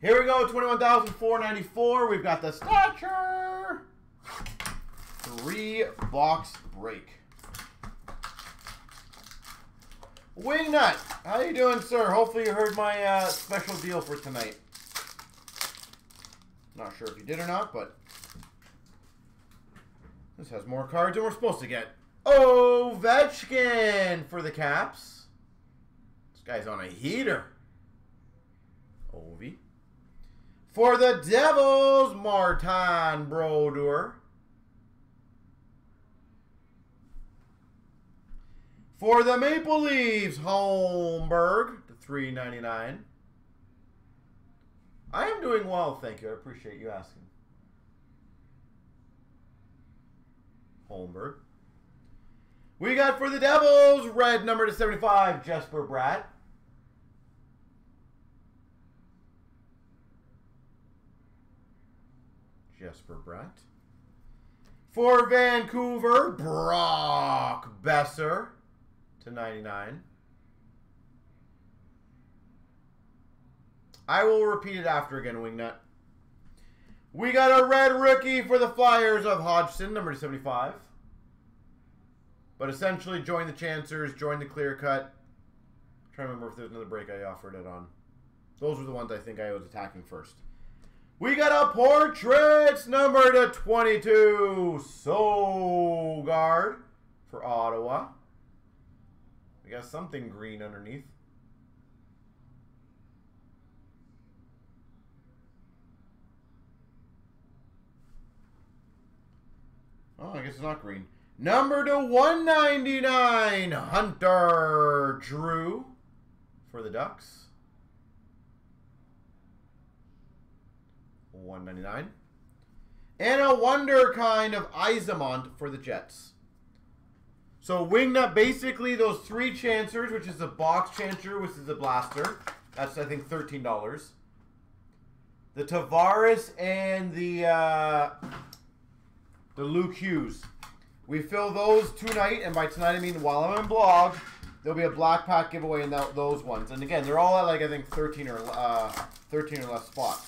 Here we go, 21,494. We've got the Stature 3-box break. Wingnut, how you doing, sir? Hopefully you heard my special deal for tonight. Not sure if you did or not, but this has more cards than we're supposed to get. Ovechkin for the Caps. This guy's on a heater. Ovi. For the Devils, Martin Brodeur. For the Maple Leafs, Holmberg to $3.99. I am doing well, thank you. I appreciate you asking. Holmberg. We got for the Devils, red number to 75, Jesper Bratt. Jesper Bratt. For Vancouver, Brock Besser to 99. I will repeat it after again, Wingnut. We got a red rookie for the Flyers of Hodgson, number 75. But essentially, join the Chancers, join the Clear Cut. I'm trying to remember if there's another break I offered it on. Those were the ones I think I was attacking first. We got a Portraits number to 22, Sogard for Ottawa. We got something green underneath. Oh, I guess it's not green. Number to 199, Hunter Drew for the Ducks. 199. And a wonder kind of Isamond for the Jets. So Wingnut, basically those three Chancers, which is the box Chancer, which is the blaster. That's, I think, $13. The Tavares and the Luke Hughes. We fill those tonight, and by tonight I mean while I'm in blog, there'll be a black pack giveaway in those ones. And again, they're all at like I think 13 or less spots.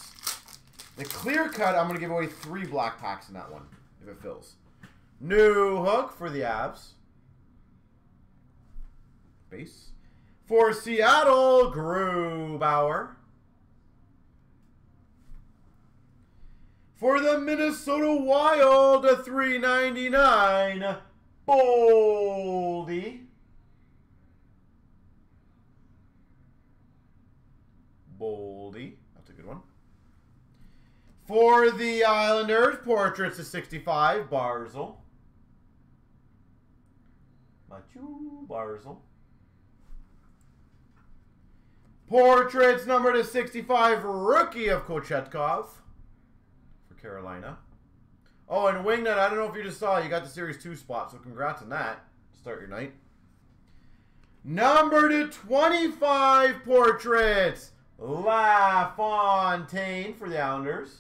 The Clear Cut, I'm gonna give away 3 black packs in that one if it fills. New Hook for the Avs. Base for Seattle, Grubauer. For the Minnesota Wild, a $3.99, Boldy. Boldy, that's a good one. For the Islanders, Portraits to 65, Barzal. Machu Barzal. Portraits number to 65, rookie of Kochetkov. Carolina. Oh, and Wingnut, I don't know if you just saw, you got the Series 2 spot, so congrats on that. Start your night. Number to 25 Portraits, LaFontaine for the Islanders.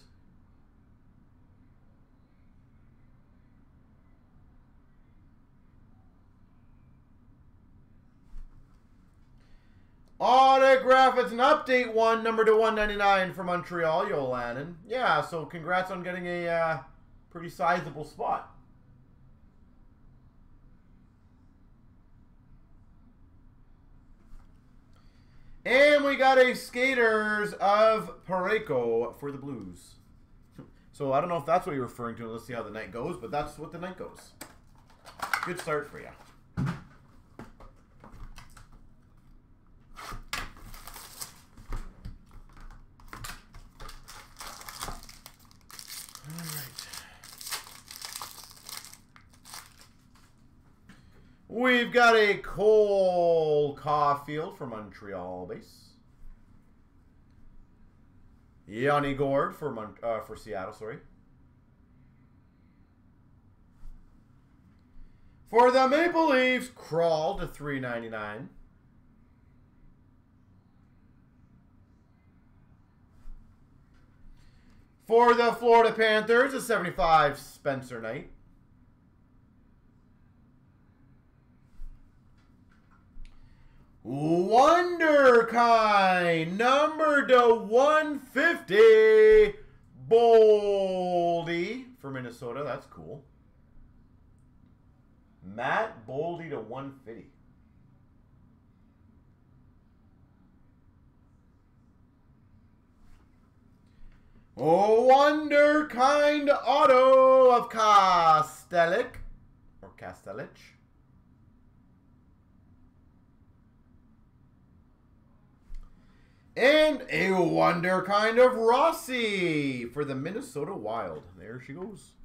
Autograph, it's an update one, number to 199 for Montreal, Yolanen. Yeah, so congrats on getting a pretty sizable spot. And we got a Skaters of Pareco for the Blues. So I don't know if that's what you're referring to. Let's see how the night goes, but that's what the night goes. Good start for you. We've got a Cole Caulfield for Montreal base. Yanni Gord for Seattle, sorry. For the Maple Leafs, Crawl to $3.99. For the Florida Panthers, a 75, Spencer Knight. WonderKai, number to 150, Boldy for Minnesota. That's cool. Matt Boldy to 150. Oh, WonderKind auto of Kastelic or Kastelic. And a WonderKind of Rossi for the Minnesota Wild. There she goes.